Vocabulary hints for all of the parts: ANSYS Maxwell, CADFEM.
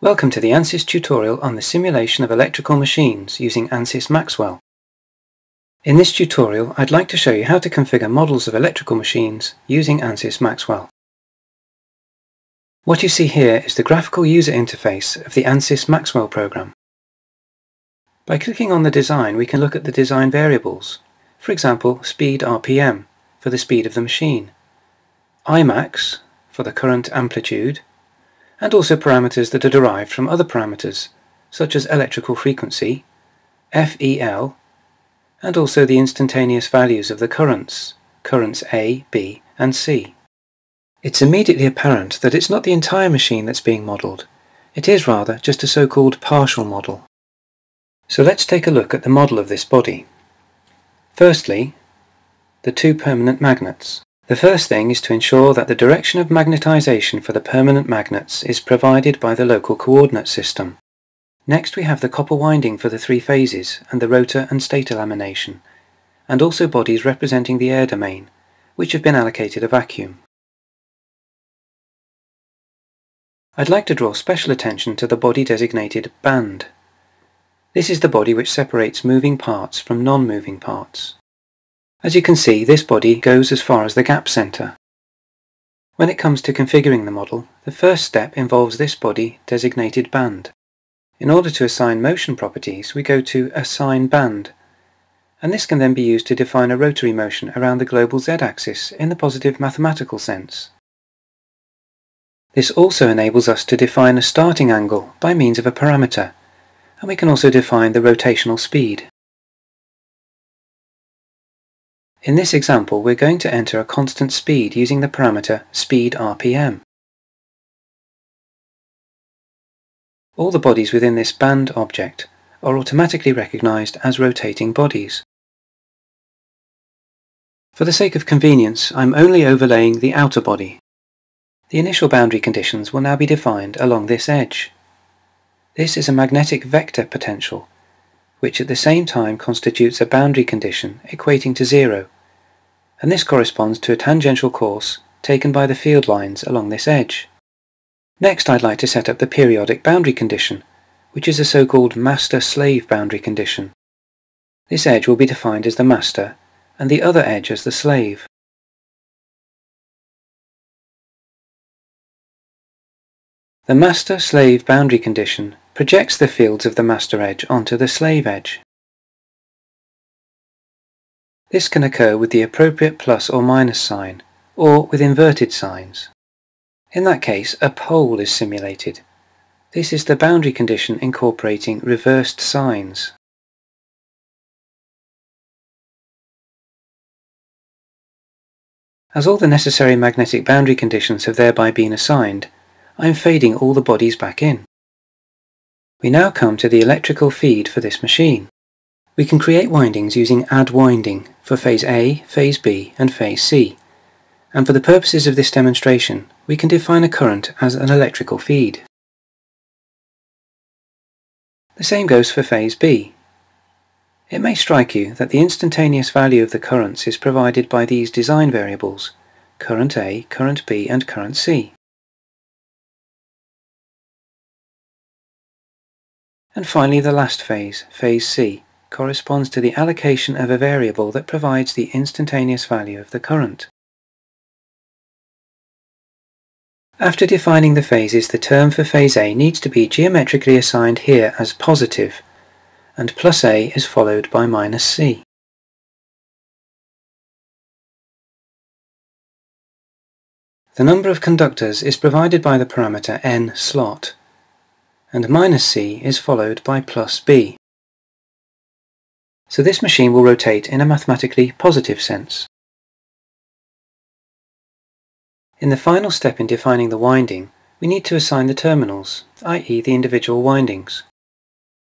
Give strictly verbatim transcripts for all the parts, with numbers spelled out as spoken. Welcome to the ANSYS tutorial on the simulation of electrical machines using ANSYS Maxwell. In this tutorial, I'd like to show you how to configure models of electrical machines using ANSYS Maxwell. What you see here is the graphical user interface of the ANSYS Maxwell program. By clicking on the design, we can look at the design variables, for example, speed R P M for the speed of the machine, I max for the current amplitude, and also parameters that are derived from other parameters, such as electrical frequency, F E L, and also the instantaneous values of the currents, currents A, B, and C. It's immediately apparent that it's not the entire machine that's being modelled. It is rather just a so-called partial model. So let's take a look at the model of this body. Firstly, the two permanent magnets. The first thing is to ensure that the direction of magnetisation for the permanent magnets is provided by the local coordinate system. Next we have the copper winding for the three phases and the rotor and stator lamination, and also bodies representing the air domain, which have been allocated a vacuum. I'd like to draw special attention to the body designated band. This is the body which separates moving parts from non-moving parts. As you can see, this body goes as far as the gap center. When it comes to configuring the model, the first step involves this body designated band. In order to assign motion properties, we go to Assign Band, and this can then be used to define a rotary motion around the global z-axis in the positive mathematical sense. This also enables us to define a starting angle by means of a parameter, and we can also define the rotational speed. In this example, we're going to enter a constant speed using the parameter speed R P M. All the bodies within this band object are automatically recognized as rotating bodies. For the sake of convenience, I'm only overlaying the outer body. The initial boundary conditions will now be defined along this edge. This is a magnetic vector potential, which at the same time constitutes a boundary condition equating to zero, and this corresponds to a tangential course taken by the field lines along this edge. Next, I'd like to set up the periodic boundary condition, which is a so-called master-slave boundary condition. This edge will be defined as the master, and the other edge as the slave. The master-slave boundary condition projects the fields of the master edge onto the slave edge. This can occur with the appropriate plus or minus sign, or with inverted signs. In that case, a pole is simulated. This is the boundary condition incorporating reversed signs. As all the necessary magnetic boundary conditions have thereby been assigned, I'm fading all the bodies back in. We now come to the electrical feed for this machine. We can create windings using add winding for phase A, phase B and phase C, and for the purposes of this demonstration we can define a current as an electrical feed. The same goes for phase B. It may strike you that the instantaneous value of the currents is provided by these design variables, current A, current B and current C. And finally the last phase, phase C, corresponds to the allocation of a variable that provides the instantaneous value of the current. After defining the phases, the term for phase A needs to be geometrically assigned here as positive, and plus A is followed by minus C. The number of conductors is provided by the parameter N slot, and minus C is followed by plus B. So this machine will rotate in a mathematically positive sense. In the final step in defining the winding, we need to assign the terminals, that is the individual windings.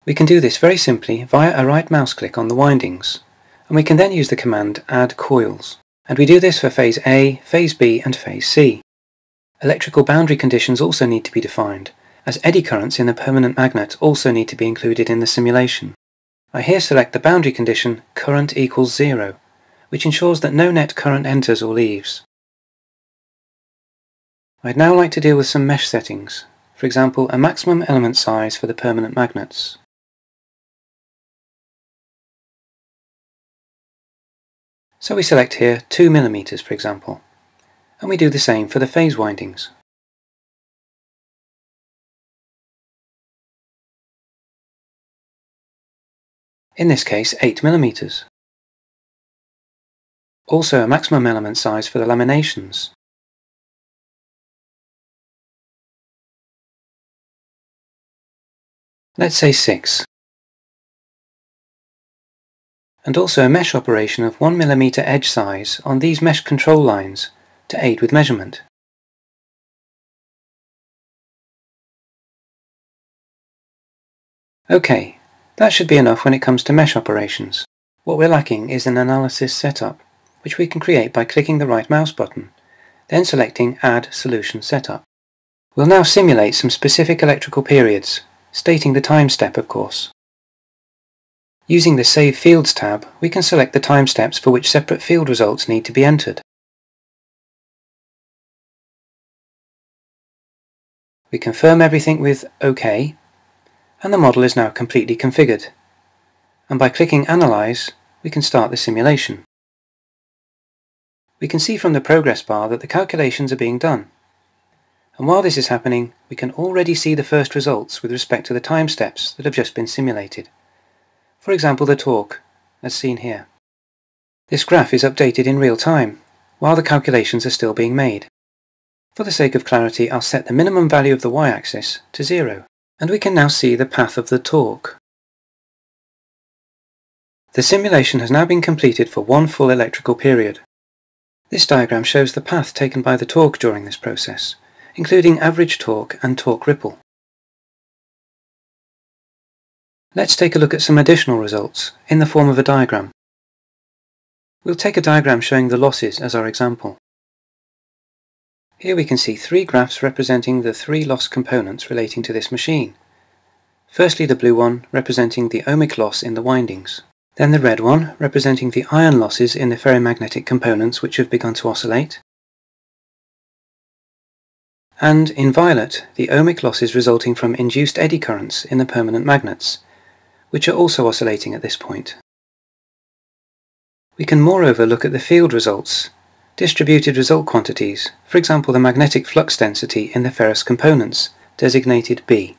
We can do this very simply via a right mouse click on the windings, and we can then use the command add coils. And we do this for phase A, phase B and phase C. Electrical boundary conditions also need to be defined, as eddy currents in the permanent magnet also need to be included in the simulation. I here select the boundary condition current equals zero, which ensures that no net current enters or leaves. I'd now like to deal with some mesh settings, for example, a maximum element size for the permanent magnets. So we select here two millimeters, for example, and we do the same for the phase windings. In this case, eight millimeters. Also a maximum element size for the laminations. Let's say six. And also a mesh operation of one millimeter edge size on these mesh control lines to aid with measurement. Okay, that should be enough when it comes to mesh operations. What we're lacking is an analysis setup, which we can create by clicking the right mouse button, then selecting Add Solution Setup. We'll now simulate some specific electrical periods, stating the time step, of course. Using the Save Fields tab, we can select the time steps for which separate field results need to be entered. We confirm everything with OK, and the model is now completely configured. And by clicking Analyze, we can start the simulation. We can see from the progress bar that the calculations are being done. And while this is happening, we can already see the first results with respect to the time steps that have just been simulated. For example, the torque, as seen here. This graph is updated in real time, while the calculations are still being made. For the sake of clarity, I'll set the minimum value of the y-axis to zero, and we can now see the path of the torque. The simulation has now been completed for one full electrical period. This diagram shows the path taken by the torque during this process, including average torque and torque ripple. Let's take a look at some additional results in the form of a diagram. We'll take a diagram showing the losses as our example. Here we can see three graphs representing the three loss components relating to this machine. Firstly, the blue one representing the ohmic loss in the windings. Then the red one, representing the iron losses in the ferromagnetic components which have begun to oscillate. And, in violet, the ohmic losses resulting from induced eddy currents in the permanent magnets, which are also oscillating at this point. We can moreover look at the field results, distributed result quantities, for example the magnetic flux density in the ferrous components, designated B.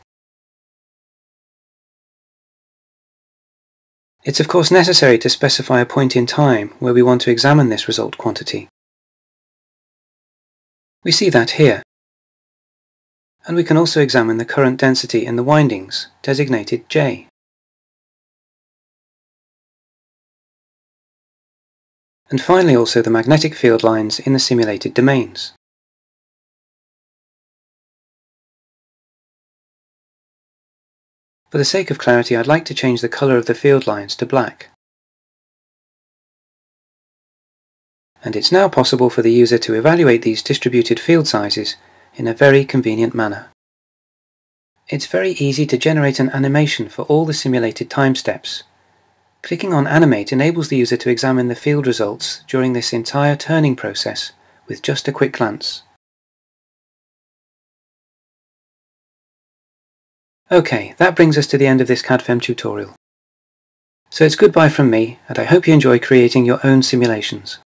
It's of course necessary to specify a point in time where we want to examine this result quantity. We see that here. And we can also examine the current density in the windings, designated J. And finally also the magnetic field lines in the simulated domains. For the sake of clarity, I'd like to change the colour of the field lines to black. And it's now possible for the user to evaluate these distributed field sizes in a very convenient manner. It's very easy to generate an animation for all the simulated time steps. Clicking on Animate enables the user to examine the field results during this entire turning process with just a quick glance. Okay, that brings us to the end of this CADFEM tutorial. So it's goodbye from me, and I hope you enjoy creating your own simulations.